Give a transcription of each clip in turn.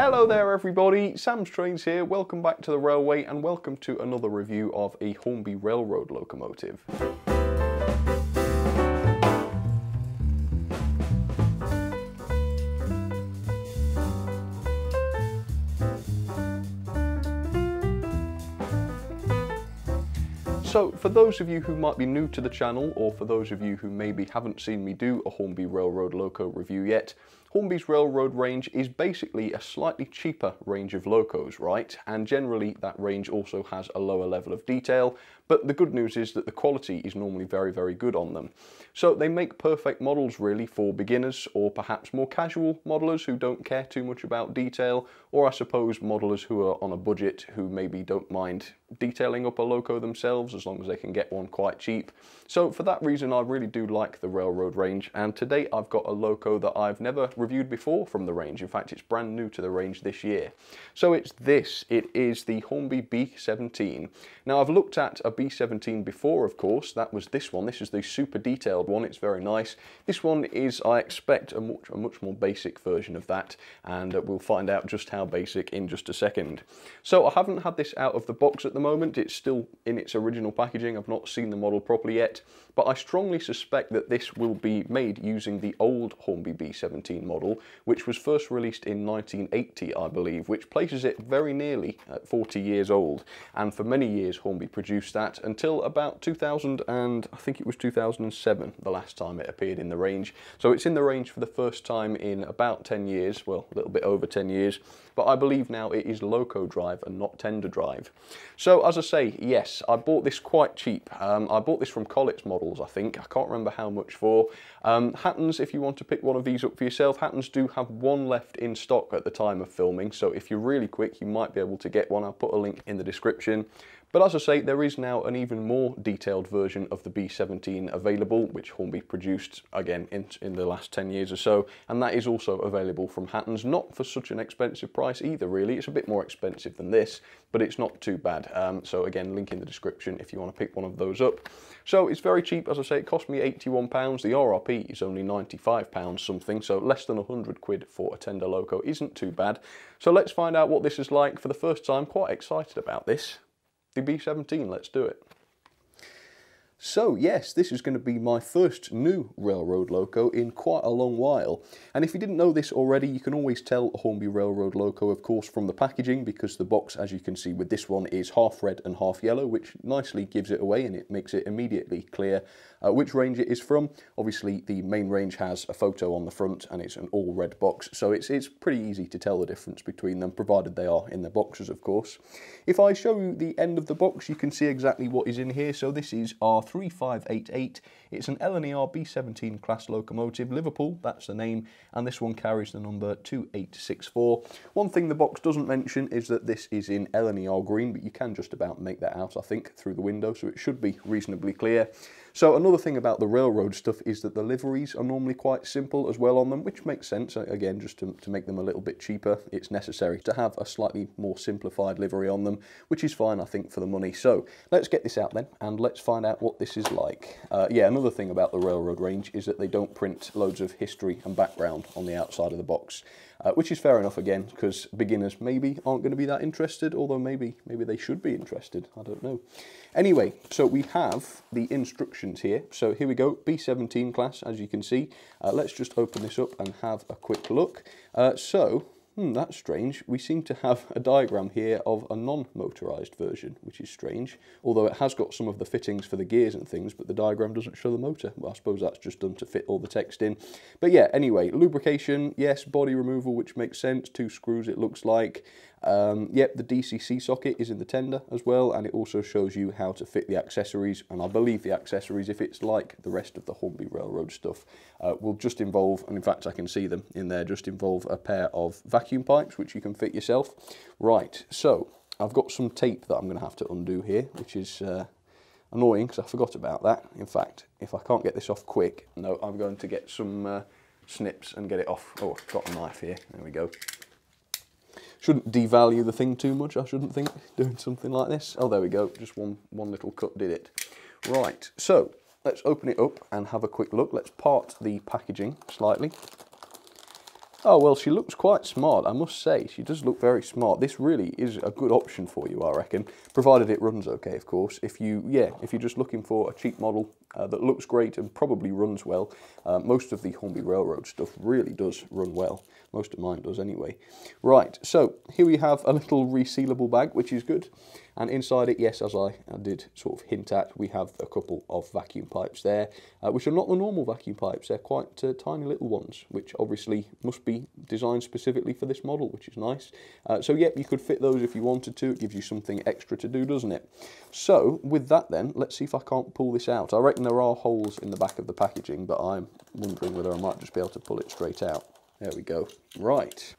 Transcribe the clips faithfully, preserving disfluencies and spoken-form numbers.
Hello there everybody, Sam's Trains here, welcome back to the railway and welcome to another review of a Hornby Railroad locomotive. So, for those of you who might be new to the channel, or for those of you who maybe haven't seen me do a Hornby Railroad Loco review yet, Hornby's Railroad range is basically a slightly cheaper range of locos, right? And generally that range also has a lower level of detail, but the good news is that the quality is normally very, very good on them. So they make perfect models really for beginners, or perhaps more casual modellers who don't care too much about detail, or I suppose modellers who are on a budget who maybe don't mind detailing up a loco themselves as long as they can get one quite cheap. So for that reason I really do like the Railroad range, and today I've got a loco that I've never reviewed before from the range. In fact, it's brand new to the range this year. So it's this. It is the Hornby B seventeen. Now, I've looked at a B seventeen before, of course. That was this one. This is the super detailed one. It's very nice. This one is, I expect, a much, a much more basic version of that, and uh, we'll find out just how basic in just a second. So I haven't had this out of the box at the moment. It's still in its original packaging. I've not seen the model properly yet, but I strongly suspect that this will be made using the old Hornby B seventeen model, which was first released in nineteen eighty, I believe, which places it very nearly at forty years old. And for many years, Hornby produced that until about two thousand, and I think it was two thousand seven, the last time it appeared in the range. So it's in the range for the first time in about ten years, well, a little bit over ten years, but I believe now it is loco drive and not tender drive. So as I say, yes, I bought this quite cheap. Um, I bought this from Collett's Models, I think. I can't remember how much for. Um, Hattons, if you want to pick one of these up for yourself, Hattons do have one left in stock at the time of filming, so if you're really quick you might be able to get one. I'll put a link in the description. But as I say, there is now an even more detailed version of the B seventeen available, which Hornby produced, again, in, in the last ten years or so, and that is also available from Hattons, not for such an expensive price either, really. It's a bit more expensive than this, but it's not too bad. Um, so again, link in the description if you want to pick one of those up. So it's very cheap, as I say, it cost me eighty-one pounds. The R R P is only ninety-five pounds something, so less than a hundred quid for a tender loco isn't too bad. So let's find out what this is like for the first time. Quite excited about this. The B seventeen, let's do it. So yes, this is going to be my first new Railroad Loco in quite a long while. And if you didn't know this already, you can always tell a Hornby Railroad Loco, of course, from the packaging, because the box, as you can see with this one, is half red and half yellow, which nicely gives it away and it makes it immediately clear uh, which range it is from. Obviously, the main range has a photo on the front and it's an all red box, so it's, it's pretty easy to tell the difference between them, provided they are in the boxes, of course. If I show you the end of the box, you can see exactly what is in here. So this is our three five eight eight. It's an L N E R B seventeen class locomotive, Liverpool, that's the name, and this one carries the number two eight six four. One thing the box doesn't mention is that this is in L N E R green, but you can just about make that out, I think, through the window, so it should be reasonably clear. So another thing about the railroad stuff is that the liveries are normally quite simple as well on them, which makes sense, again, just to, to make them a little bit cheaper. It's necessary to have a slightly more simplified livery on them, which is fine, I think, for the money. So let's get this out then, and let's find out what this is like. Uh, yeah, another thing about the Railroad range is that they don't print loads of history and background on the outside of the box, uh, which is fair enough, again, because beginners maybe aren't going to be that interested, although maybe, maybe they should be interested, I don't know. Anyway, so we have the instructions here. So here we go, B seventeen class, as you can see. Uh, let's just open this up and have a quick look. Uh, so, Hmm, that's strange. We seem to have a diagram here of a non-motorised version, which is strange, although it has got some of the fittings for the gears and things, but the diagram doesn't show the motor. Well, I suppose that's just done to fit all the text in. But yeah, anyway, lubrication, yes, body removal, which makes sense, two screws it looks like. Um, yep, the D C C socket is in the tender as well, and it also shows you how to fit the accessories, and I believe the accessories, if it's like the rest of the Hornby Railroad stuff, uh, will just involve, and in fact I can see them in there, just involve a pair of vacuum pipes, which you can fit yourself. Right, so I've got some tape that I'm going to have to undo here, which is uh, annoying because I forgot about that. In fact, if I can't get this off quick, no, I'm going to get some uh, snips and get it off. Oh, I've got a knife here, there we go. Shouldn't devalue the thing too much, I shouldn't think, doing something like this. Oh, there we go, just one, one little cut did it. Right, so let's open it up and have a quick look. Let's part the packaging slightly. Oh, well, she looks quite smart, I must say. She does look very smart. This really is a good option for you, I reckon, provided it runs okay, of course. If you, yeah, if you're just looking for a cheap model uh, that looks great and probably runs well, uh, most of the Hornby Railroad stuff really does run well. Most of mine does anyway. Right, so here we have a little resealable bag, which is good. And inside it, yes, as I did sort of hint at, we have a couple of vacuum pipes there, uh, which are not the normal vacuum pipes. They're quite uh, tiny little ones, which obviously must be designed specifically for this model, which is nice. Uh, so, yep, you could fit those if you wanted to. It gives you something extra to do, doesn't it? So, with that then, let's see if I can't pull this out. I reckon there are holes in the back of the packaging, but I'm wondering whether I might just be able to pull it straight out. There we go. Right.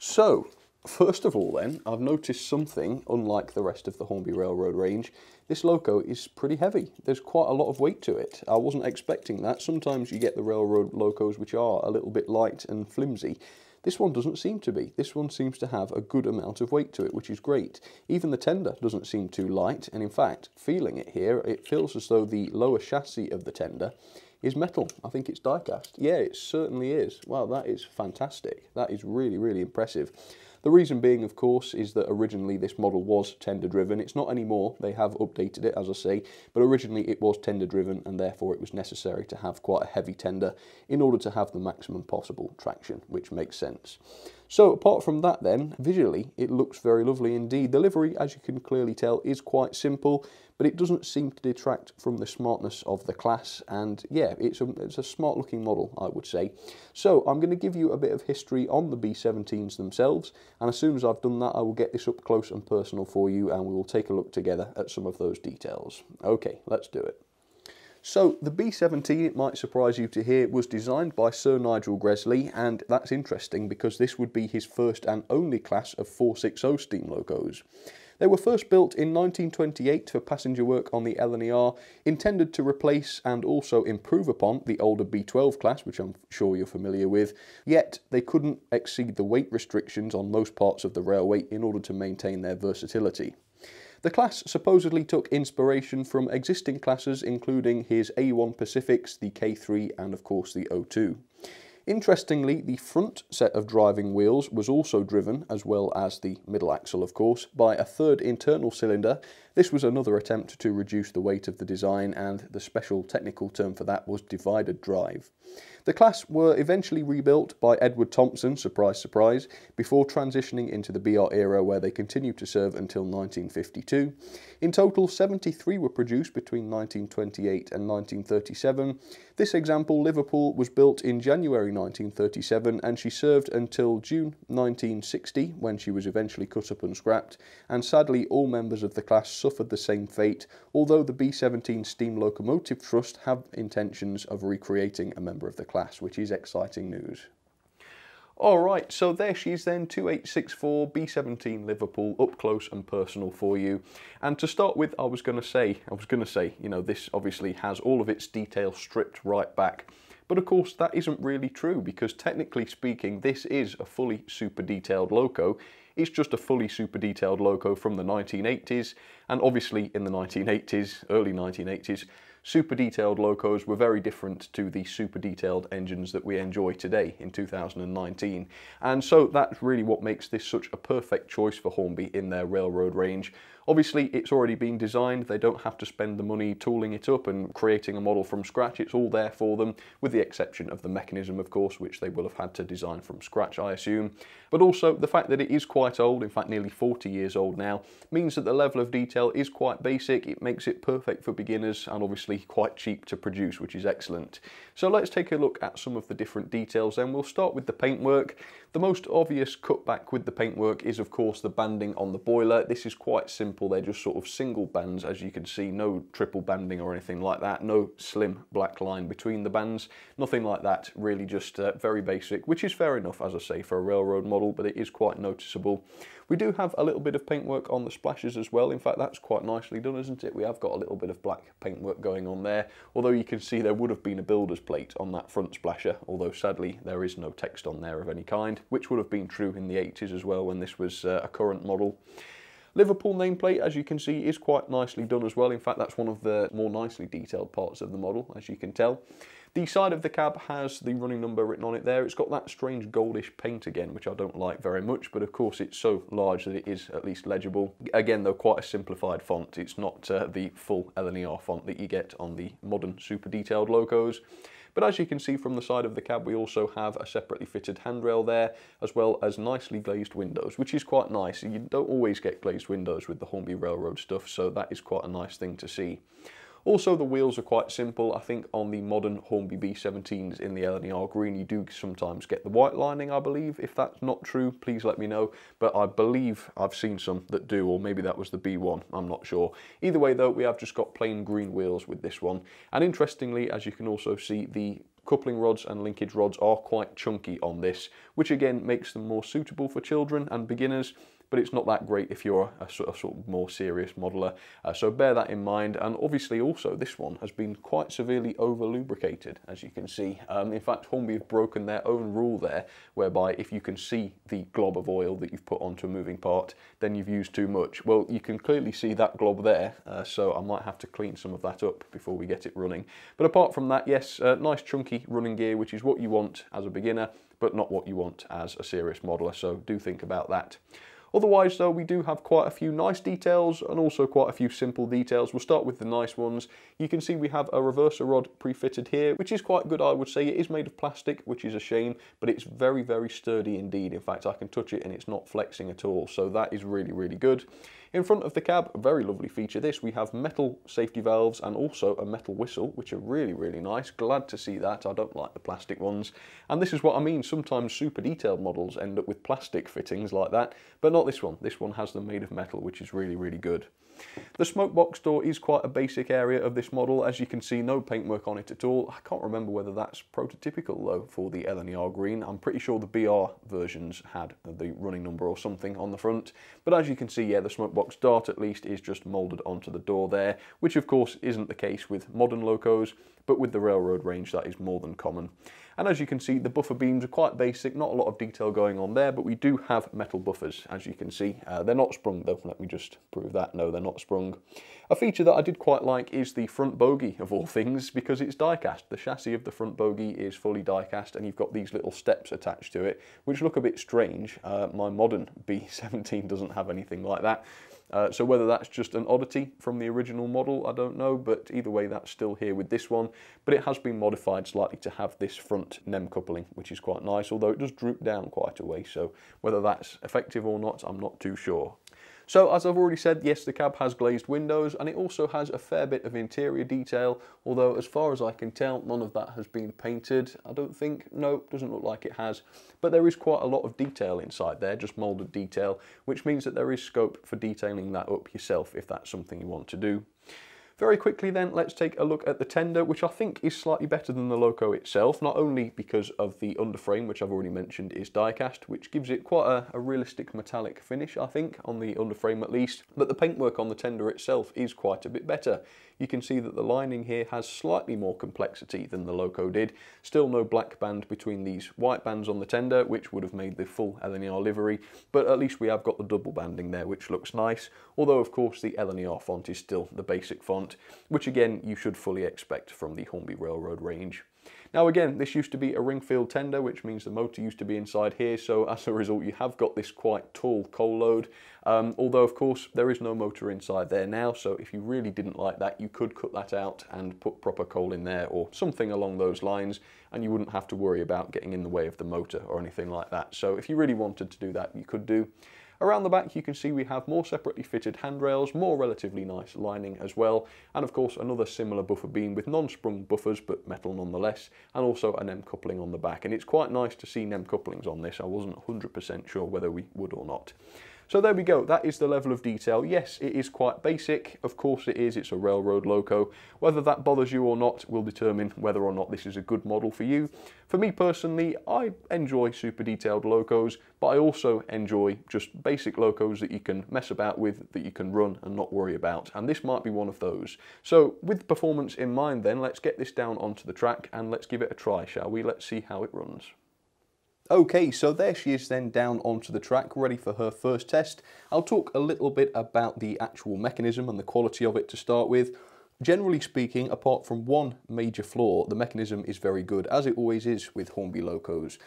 So, first of all then, I've noticed something unlike the rest of the Hornby Railroad range. This loco is pretty heavy. There's quite a lot of weight to it. I wasn't expecting that. Sometimes you get the railroad locos which are a little bit light and flimsy. This one doesn't seem to be. This one seems to have a good amount of weight to it, which is great. Even the tender doesn't seem too light, and in fact, feeling it here, it feels as though the lower chassis of the tender is metal. I think it's die-cast. Yeah, it certainly is. Wow, that is fantastic. That is really, really impressive. The reason being, of course, is that originally this model was tender-driven. It's not anymore. They have updated it, as I say, but originally it was tender-driven, and therefore it was necessary to have quite a heavy tender in order to have the maximum possible traction, which makes sense. So apart from that then, visually it looks very lovely indeed. The livery, as you can clearly tell, is quite simple, but it doesn't seem to detract from the smartness of the class, and yeah, it's a, it's a smart looking model, I would say. So I'm going to give you a bit of history on the B seventeens themselves, and as soon as I've done that I will get this up close and personal for you, and we will take a look together at some of those details. Okay, let's do it. So the B seventeen, it might surprise you to hear, was designed by Sir Nigel Gresley, and that's interesting because this would be his first and only class of four sixty steam locos. They were first built in nineteen twenty-eight for passenger work on the L N E R, intended to replace and also improve upon the older B twelve class, which I'm sure you're familiar with, yet they couldn't exceed the weight restrictions on most parts of the railway in order to maintain their versatility. The class supposedly took inspiration from existing classes including his A one Pacifics, the K three and of course the O two. Interestingly, the front set of driving wheels was also driven, as well as the middle axle of course, by a third internal cylinder. This was another attempt to reduce the weight of the design, and the special technical term for that was divided drive. The class were eventually rebuilt by Edward Thompson, surprise surprise, before transitioning into the B R era where they continued to serve until nineteen fifty-two. In total, seventy-three were produced between nineteen twenty-eight and nineteen thirty-seven. This example, Liverpool, was built in January nineteen thirty-seven, and she served until June nineteen sixty when she was eventually cut up and scrapped, and sadly all members of the class suffered the same fate, although the B seventeen Steam Locomotive Trust have intentions of recreating a member of the class, which is exciting news. Alright, so there she is then, two eight six four B seventeen Liverpool, up close and personal for you. And to start with, I was going to say, I was going to say, you know, this obviously has all of its detail stripped right back. But of course that isn't really true, because technically speaking this is a fully super detailed loco. It's just a fully super detailed loco from the nineteen eighties, and obviously in the nineteen eighties, early nineteen eighties, super detailed locos were very different to the super detailed engines that we enjoy today in two thousand nineteen. And so that's really what makes this such a perfect choice for Hornby in their railroad range. Obviously it's already been designed, they don't have to spend the money tooling it up and creating a model from scratch, it's all there for them, with the exception of the mechanism of course, which they will have had to design from scratch I assume. But also the fact that it is quite old, in fact nearly forty years old now, means that the level of detail is quite basic, it makes it perfect for beginners and obviously quite cheap to produce, which is excellent. So let's take a look at some of the different details then. We'll start with the paintwork. The most obvious cutback with the paintwork is of course the banding on the boiler. This is quite simple. They're just sort of single bands, as you can see, no triple banding or anything like that, no slim black line between the bands, nothing like that, really just uh, very basic, which is fair enough, as I say, for a railroad model, but it is quite noticeable. We do have a little bit of paintwork on the splashes as well. In fact, that's quite nicely done, isn't it? We have got a little bit of black paintwork going on there, although you can see there would have been a builder's plate on that front splasher, although sadly there is no text on there of any kind, which would have been true in the eighties as well when this was uh, a current model. Liverpool nameplate, as you can see, is quite nicely done as well. In fact, that's one of the more nicely detailed parts of the model, as you can tell. The side of the cab has the running number written on it there. It's got that strange goldish paint again, which I don't like very much, but of course it's so large that it is at least legible. Again, though, quite a simplified font. It's not uh, the full L N E R font that you get on the modern super detailed locos. But as you can see from the side of the cab, we also have a separately fitted handrail there, as well as nicely glazed windows, which is quite nice. You don't always get glazed windows with the Hornby Railroad stuff, so that is quite a nice thing to see. Also, the wheels are quite simple. I think on the modern Hornby B seventeens in the L N E R green, you do sometimes get the white lining, I believe. If that's not true, please let me know. But I believe I've seen some that do, or maybe that was the B one, I'm not sure. Either way though, we have just got plain green wheels with this one. And interestingly, as you can also see, the coupling rods and linkage rods are quite chunky on this, which again makes them more suitable for children and beginners, but it's not that great if you're a sort of, sort of more serious modeler. Uh, so bear that in mind. And obviously also this one has been quite severely over lubricated, as you can see. Um, in fact, Hornby have broken their own rule there, whereby if you can see the glob of oil that you've put onto a moving part, then you've used too much. Well, you can clearly see that glob there, uh, so I might have to clean some of that up before we get it running. But apart from that, yes, uh, nice chunky running gear, which is what you want as a beginner, but not what you want as a serious modeler, so do think about that. Otherwise though, we do have quite a few nice details and also quite a few simple details. We'll start with the nice ones. You can see we have a reverser rod pre-fitted here, which is quite good, I would say. It is made of plastic, which is a shame, but it's very, very sturdy indeed. In fact, I can touch it and it's not flexing at all, so that is really, really good. In front of the cab, a very lovely feature this, we have metal safety valves and also a metal whistle, which are really, really nice. Glad to see that. I don't like the plastic ones. And this is what I mean, sometimes super detailed models end up with plastic fittings like that, but not this one. This one has them made of metal, which is really, really good. The smoke box door is quite a basic area of this model. As you can see, no paintwork on it at all. I can't remember whether that's prototypical though for the L N E R green. I'm pretty sure the B R versions had the running number or something on the front. But as you can see, yeah, the smoke box dart at least is just moulded onto the door there, which of course isn't the case with modern locos, but with the railroad range that is more than common. And as you can see, the buffer beams are quite basic, not a lot of detail going on there, but we do have metal buffers, as you can see. Uh, they're not sprung though, let me just prove that. No, they're not sprung. A feature that I did quite like is the front bogie, of all things, because it's die-cast. The chassis of the front bogie is fully die-cast, and you've got these little steps attached to it, which look a bit strange. Uh, my modern B seventeen doesn't have anything like that. Uh, so whether that's just an oddity from the original model, I don't know, but either way that's still here with this one. But it has been modified slightly to have this front NEM coupling, which is quite nice, although it does droop down quite a way, so whether that's effective or not, I'm not too sure. So as I've already said, yes, the cab has glazed windows and it also has a fair bit of interior detail, although as far as I can tell, none of that has been painted. I don't think, no, doesn't look like it has, but there is quite a lot of detail inside there, just moulded detail, which means that there is scope for detailing that up yourself if that's something you want to do. Very quickly then, let's take a look at the tender, which I think is slightly better than the loco itself, not only because of the underframe, which I've already mentioned is die-cast, which gives it quite a, a realistic metallic finish, I think, on the underframe at least, but the paintwork on the tender itself is quite a bit better. You can see that the lining here has slightly more complexity than the loco did. Still no black band between these white bands on the tender, which would have made the full L N E R livery, but at least we have got the double banding there, which looks nice, although of course the L N E R font is still the basic font, which again you should fully expect from the Hornby Railroad range. Now again, this used to be a Ringfield tender, which means the motor used to be inside here, so as a result you have got this quite tall coal load, um, although of course there is no motor inside there now, so if you really didn't like that, you could cut that out and put proper coal in there or something along those lines, and you wouldn't have to worry about getting in the way of the motor or anything like that. So if you really wanted to do that, you could do. Around the back you can see we have more separately fitted handrails, more relatively nice lining as well, and of course another similar buffer beam with non-sprung buffers but metal nonetheless, and also a NEM coupling on the back, and it's quite nice to see NEM couplings on this. I wasn't one hundred percent sure whether we would or not. So there we go, that is the level of detail. Yes, it is quite basic, of course it is, it's a railroad loco. Whether that bothers you or not will determine whether or not this is a good model for you. For me personally, I enjoy super detailed locos, but I also enjoy just basic locos that you can mess about with, that you can run and not worry about, and this might be one of those. So with performance in mind then, let's get this down onto the track and let's give it a try, shall we? Let's see how it runs. Okay, so there she is then down onto the track, ready for her first test. I'll talk a little bit about the actual mechanism and the quality of it to start with. Generally speaking, apart from one major flaw, the mechanism is very good, as it always is with Hornby locos.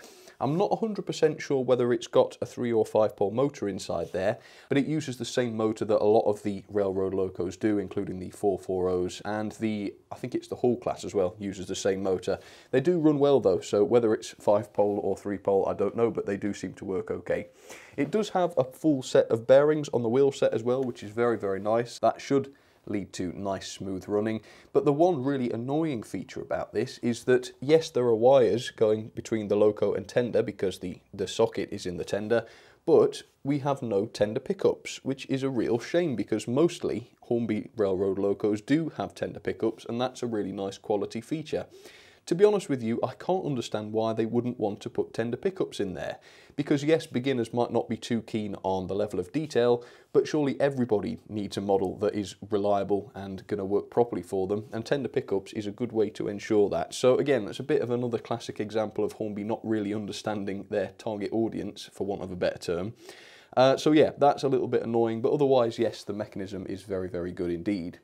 I'm not one hundred percent sure whether it's got a three or five pole motor inside there, but it uses the same motor that a lot of the railroad locos do, including the four forties, and the, I think it's the Hall class as well, uses the same motor. They do run well though, so whether it's five pole or three pole, I don't know, but they do seem to work okay. It does have a full set of bearings on the wheel set as well, which is very, very nice. That should lead to nice smooth running. But the one really annoying feature about this is that, yes, there are wires going between the loco and tender because the, the socket is in the tender, but we have no tender pickups, which is a real shame because mostly Hornby Railroad locos do have tender pickups, and that's a really nice quality feature. To be honest with you, I can't understand why they wouldn't want to put tender pickups in there. Because yes, beginners might not be too keen on the level of detail, but surely everybody needs a model that is reliable and going to work properly for them, and tender pickups is a good way to ensure that. So again, that's a bit of another classic example of Hornby not really understanding their target audience, for want of a better term. Uh, so yeah, that's a little bit annoying, but otherwise, yes, the mechanism is very, very good indeed.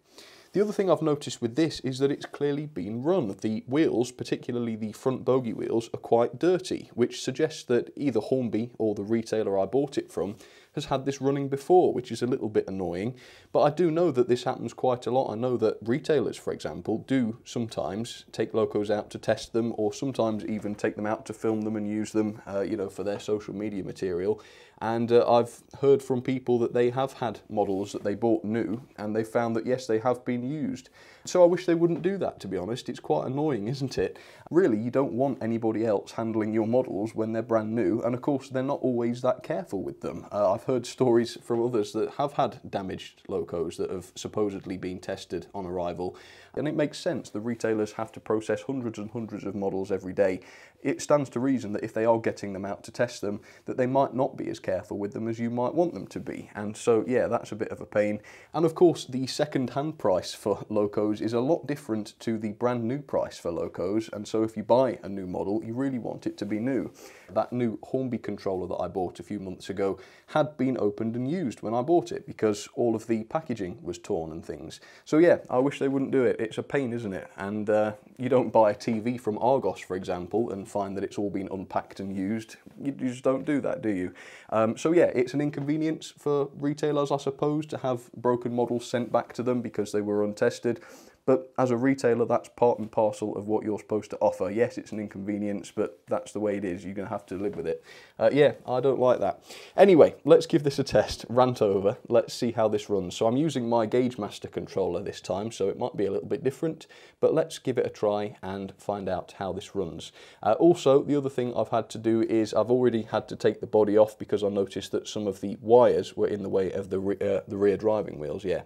The other thing I've noticed with this is that it's clearly been run. The wheels, particularly the front bogie wheels, are quite dirty, which suggests that either Hornby or the retailer I bought it from has had this running before, which is a little bit annoying. But I do know that this happens quite a lot. I know that retailers, for example, do sometimes take locos out to test them, or sometimes even take them out to film them and use them, uh, you know, for their social media material. And uh, I've heard from people that they have had models that they bought new, and they found that, yes, they have been used. So I wish they wouldn't do that, to be honest. It's quite annoying, isn't it? Really, you don't want anybody else handling your models when they're brand new, and of course, they're not always that careful with them. Uh, I've heard stories from others that have had damaged locos that have supposedly been tested on arrival, and it makes sense. The retailers have to process hundreds and hundreds of models every day. It stands to reason that if they are getting them out to test them, that they might not be as careful with them as you might want them to be. And so yeah, that's a bit of a pain. And of course, the second-hand price for locos is a lot different to the brand new price for locos, and so if you buy a new model, you really want it to be new. That new Hornby controller that I bought a few months ago had been opened and used when I bought it because all of the packaging was torn and things. So yeah, I wish they wouldn't do it. It's a pain, isn't it? And uh, you don't buy a T V from Argos, for example, and find that it's all been unpacked and used. You just don't do that, do you? Um, so yeah, it's an inconvenience for retailers, I suppose, to have broken models sent back to them because they were untested. But as a retailer, that's part and parcel of what you're supposed to offer. Yes, it's an inconvenience, but that's the way it is. You're going to have to live with it. Uh, yeah, I don't like that. Anyway, let's give this a test. Rant over. Let's see how this runs. So I'm using my GaugeMaster controller this time, so it might be a little bit different. But let's give it a try and find out how this runs. Uh, also, the other thing I've had to do is I've already had to take the body off because I noticed that some of the wires were in the way of the, re uh, the rear driving wheels. Yeah.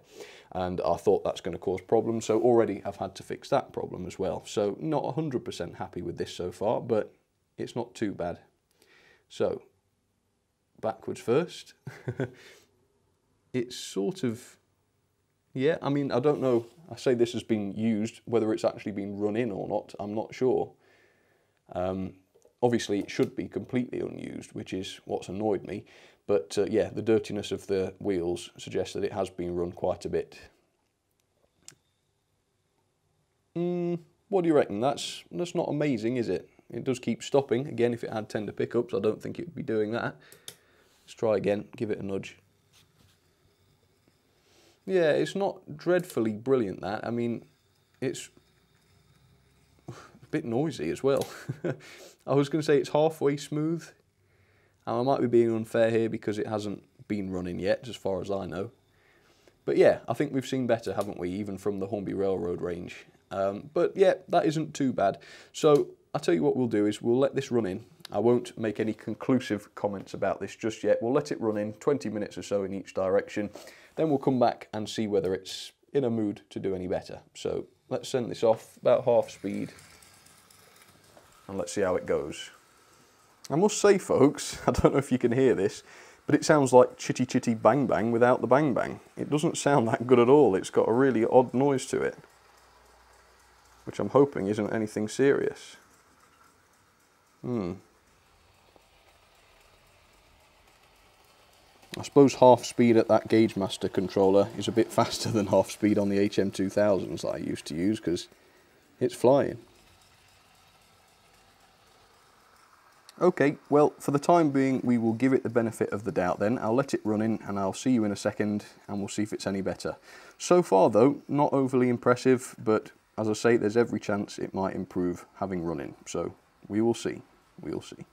And I thought that's going to cause problems, so already I've had to fix that problem as well. So not one hundred percent happy with this so far, but it's not too bad. So, backwards first. It's sort of, yeah, I mean, I don't know. I say this has been used, whether it's actually been run in or not, I'm not sure. Um, obviously, it should be completely unused, which is what's annoyed me. But uh, yeah, the dirtiness of the wheels suggests that it has been run quite a bit. Mm, what do you reckon? That's, that's not amazing, is it? It does keep stopping. Again, if it had tender pickups, I don't think it would be doing that. Let's try again, give it a nudge. Yeah, it's not dreadfully brilliant, that. I mean, it's a bit noisy as well. I was going to say it's halfway smooth. I might be being unfair here because it hasn't been running yet, as far as I know. But yeah, I think we've seen better, haven't we, even from the Hornby Railroad range. Um, but yeah, that isn't too bad. So I'll tell you what we'll do is we'll let this run in. I won't make any conclusive comments about this just yet. We'll let it run in twenty minutes or so in each direction. Then we'll come back and see whether it's in a mood to do any better. So let's send this off about half speed and let's see how it goes. I must say, folks, I don't know if you can hear this, but it sounds like chitty chitty bang bang without the bang bang. It doesn't sound that good at all. It's got a really odd noise to it, which I'm hoping isn't anything serious. Hmm. I suppose half speed at that GaugeMaster controller is a bit faster than half speed on the H M two thousands that I used to use, because it's flying. Okay, well, for the time being, we will give it the benefit of the doubt then. I'll let it run in, and I'll see you in a second, and we'll see if it's any better. So far, though, not overly impressive, but as I say, there's every chance it might improve having run in. So we will see. We will see.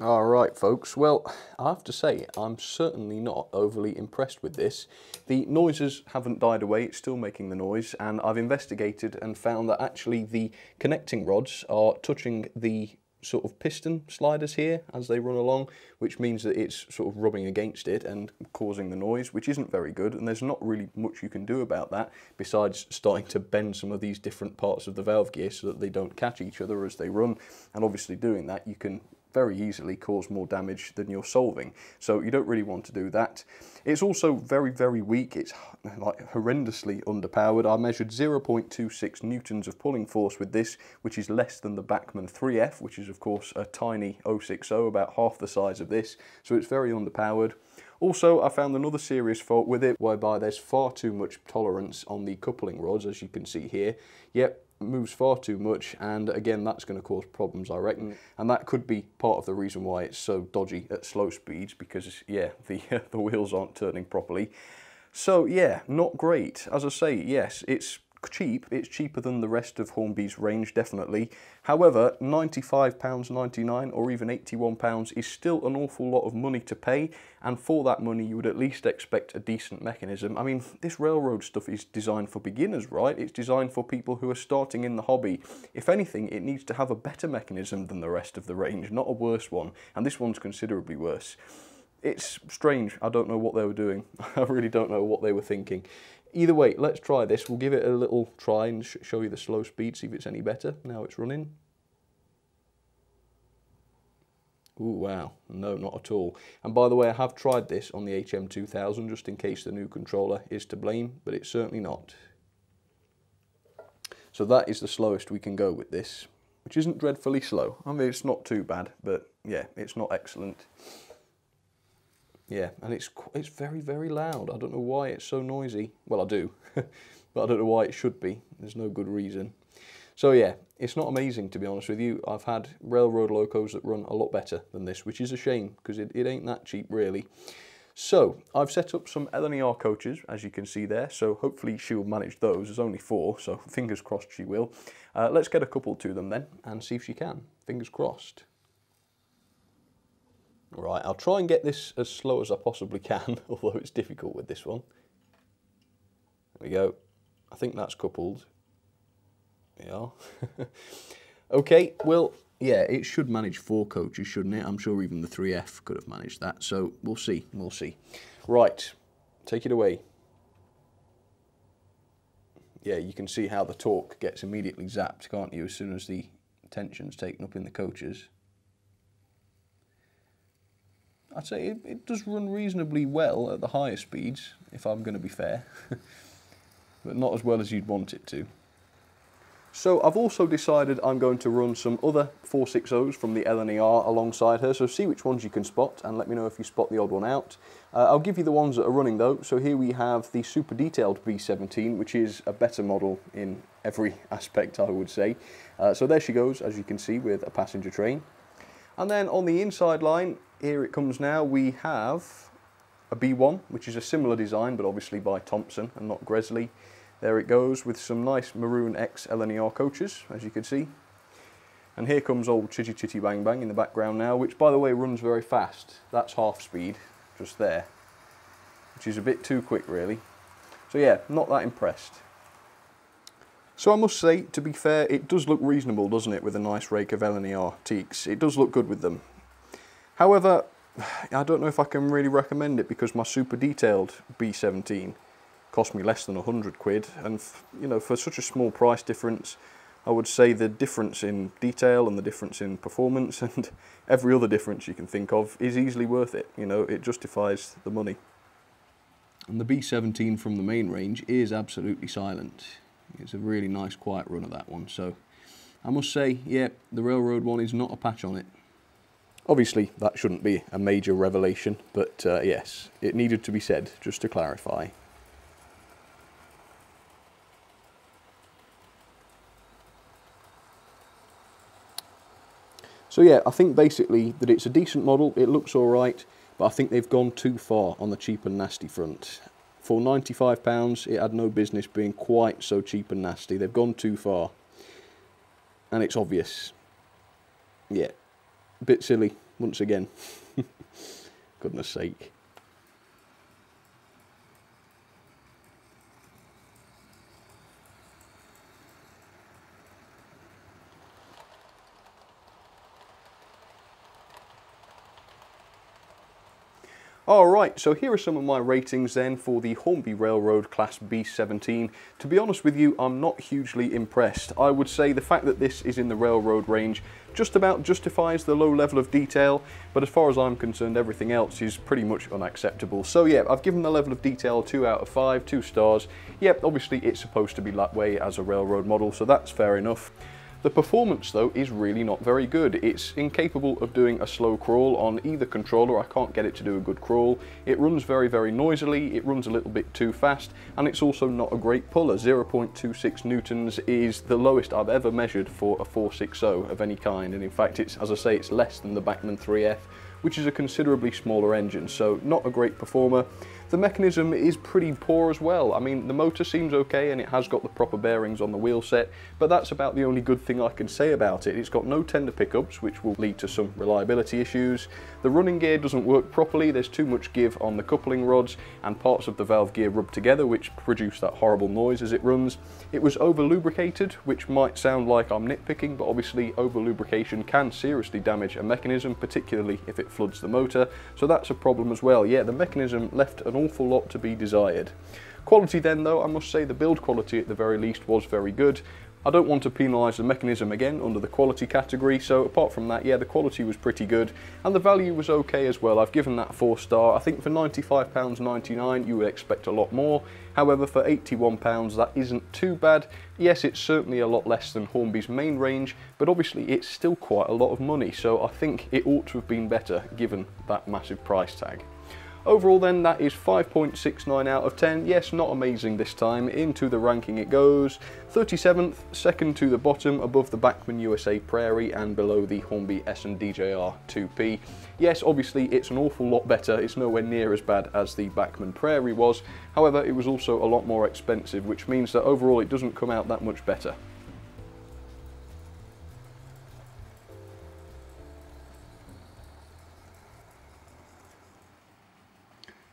All right, folks. Well, I have to say, I'm certainly not overly impressed with this. The noises haven't died away, it's still making the noise, and I've investigated and found that actually the connecting rods are touching the sort of piston sliders here as they run along, which means that it's sort of rubbing against it and causing the noise, which isn't very good, and there's not really much you can do about that besides starting to bend some of these different parts of the valve gear so that they don't catch each other as they run, and obviously doing that you can very easily cause more damage than you're solving. So you don't really want to do that. It's also very, very weak. It's like horrendously underpowered. I measured zero point two six newtons of pulling force with this, which is less than the Bachmann three F, which is of course a tiny oh six oh, about half the size of this. So it's very underpowered. Also, I found another serious fault with it, whereby there's far too much tolerance on the coupling rods, as you can see here. Yep. Moves far too much, and again that's going to cause problems, I reckon, and that could be part of the reason why it's so dodgy at slow speeds, because yeah, the the wheels aren't turning properly. So yeah, not great. As I say, yes, it's cheap. It's cheaper than the rest of Hornby's range, definitely. However, ninety-five pounds ninety-nine or even eighty-one pounds is still an awful lot of money to pay, and for that money you would at least expect a decent mechanism. I mean, this railroad stuff is designed for beginners, right? It's designed for people who are starting in the hobby. If anything, it needs to have a better mechanism than the rest of the range, not a worse one, and this one's considerably worse. It's strange. I don't know what they were doing. I really don't know what they were thinking. Either way, let's try this. We'll give it a little try and sh show you the slow speed, see if it's any better. Now it's running. Ooh, wow. No, not at all. And by the way, I have tried this on the H M two thousand, just in case the new controller is to blame, but it's certainly not. So that is the slowest we can go with this, which isn't dreadfully slow. I mean, it's not too bad, but yeah, it's not excellent. Yeah, and it's it's very, very loud. I don't know why it's so noisy. Well, I do, but I don't know why it should be. There's no good reason. So yeah, it's not amazing, to be honest with you. I've had railroad locos that run a lot better than this, which is a shame, because it, it ain't that cheap, really. So, I've set up some L N E R coaches, as you can see there, so hopefully she'll manage those. There's only four, so fingers crossed she will. Uh, let's get a couple to them then, and see if she can. Fingers crossed. Right, I'll try and get this as slow as I possibly can, although it's difficult with this one. There we go. I think that's coupled. Yeah. Okay, well, yeah, it should manage four coaches, shouldn't it? I'm sure even the three F could have managed that, so we'll see, we'll see. Right, take it away. Yeah, you can see how the torque gets immediately zapped, can't you, as soon as the tension's taken up in the coaches. I'd say it, it does run reasonably well at the higher speeds, if I'm going to be fair, but not as well as you'd want it to. So I've also decided I'm going to run some other four sixties from the L N E R alongside her, so see which ones you can spot and let me know if you spot the odd one out. Uh, I'll give you the ones that are running though. So here we have the super detailed B seventeen, which is a better model in every aspect, I would say. Uh, so there she goes, as you can see, with a passenger train. And then on the inside line, here it comes now, we have a B one, which is a similar design, but obviously by Thompson and not Gresley. There it goes, with some nice maroon X L N E R coaches, as you can see. And here comes old Chitty Chitty Bang Bang in the background now, which by the way runs very fast. That's half speed, just there, which is a bit too quick really. So yeah, not that impressed. So I must say, to be fair, it does look reasonable, doesn't it, with a nice rake of L N E R teaks. It does look good with them. However, I don't know if I can really recommend it, because my super detailed B seventeen cost me less than a hundred quid, and you know, for such a small price difference, I would say the difference in detail and the difference in performance and every other difference you can think of is easily worth it. You know, it justifies the money. And the B seventeen from the main range is absolutely silent. It's a really nice quiet run of that one, so I must say, yeah, the railroad one is not a patch on it. Obviously, that shouldn't be a major revelation, but uh, yes, it needed to be said just to clarify. So yeah, I think basically that it's a decent model, it looks alright, but I think they've gone too far on the cheap and nasty front. For ninety-five pounds, it had no business being quite so cheap and nasty. They've gone too far. And it's obvious. Yeah, a bit silly, once again. Goodness sake. Alright, so here are some of my ratings then for the Hornby Railroad Class B seventeen. To be honest with you, I'm not hugely impressed. I would say the fact that this is in the railroad range just about justifies the low level of detail, but as far as I'm concerned, everything else is pretty much unacceptable. So yeah, I've given the level of detail two out of five, two stars. Yep, obviously it's supposed to be that way as a railroad model, so that's fair enough. The performance though is really not very good. It's incapable of doing a slow crawl on either controller. I can't get it to do a good crawl. It runs very, very noisily, it runs a little bit too fast, and it's also not a great puller. zero point two six newtons is the lowest I've ever measured for a four sixty of any kind, and in fact, it's, as I say, it's less than the Bachmann three F, which is a considerably smaller engine, so not a great performer. The mechanism is pretty poor as well. I mean, the motor seems okay and it has got the proper bearings on the wheel set, but that's about the only good thing I can say about it. It's got no tender pickups, which will lead to some reliability issues. The running gear doesn't work properly, there's too much give on the coupling rods, and parts of the valve gear rub together, which produce that horrible noise as it runs. It was over-lubricated, which might sound like I'm nitpicking, but obviously over-lubrication can seriously damage a mechanism, particularly if it floods the motor, so that's a problem as well. Yeah, the mechanism left an awful lot to be desired. Quality then though, I must say the build quality at the very least was very good. I don't want to penalise the mechanism again under the quality category, so apart from that, yeah, the quality was pretty good, and the value was okay as well. I've given that four star. I think for ninety-five pounds ninety-nine you would expect a lot more, however for eighty-one pounds that isn't too bad. Yes, it's certainly a lot less than Hornby's main range, but obviously it's still quite a lot of money, so I think it ought to have been better given that massive price tag. Overall then, that is five point six nine out of ten. Yes, not amazing this time. Into the ranking it goes. thirty-seventh, second to the bottom, above the Bachmann U S A Prairie and below the Hornby S and D J R two P. Yes, obviously it's an awful lot better. It's nowhere near as bad as the Bachmann Prairie was. However, it was also a lot more expensive, which means that overall it doesn't come out that much better.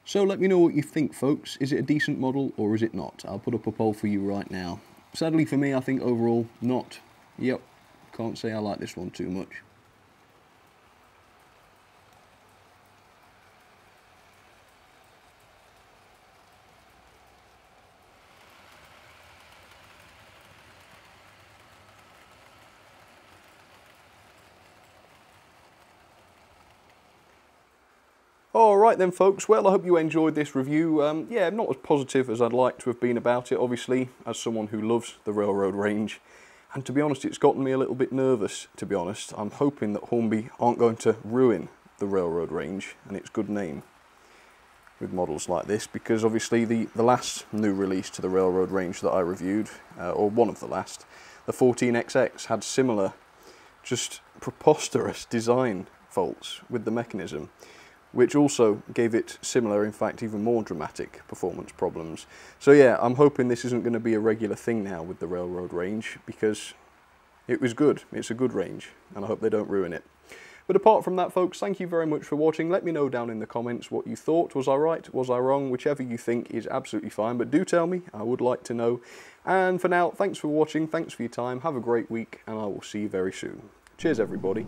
So let me know what you think, folks. Is it a decent model or is it not? I'll put up a poll for you right now. Sadly for me, I think overall, not. Yep, can't say I like this one too much. Alright then folks, well I hope you enjoyed this review. Um, yeah, not as positive as I'd like to have been about it, obviously, as someone who loves the railroad range. And to be honest, it's gotten me a little bit nervous, to be honest. I'm hoping that Hornby aren't going to ruin the railroad range and its good name with models like this, because obviously the, the last new release to the railroad range that I reviewed, uh, or one of the last, the fourteen X X had similar, just preposterous design faults with the mechanism, which also gave it similar, in fact even more dramatic performance problems. So yeah, I'm hoping this isn't going to be a regular thing now with the railroad range, because it was good, it's a good range, and I hope they don't ruin it. But apart from that folks, thank you very much for watching. Let me know down in the comments what you thought. Was I right, was I wrong? Whichever you think is absolutely fine, but do tell me, I would like to know. And for now, thanks for watching, thanks for your time, have a great week, and I will see you very soon. Cheers everybody.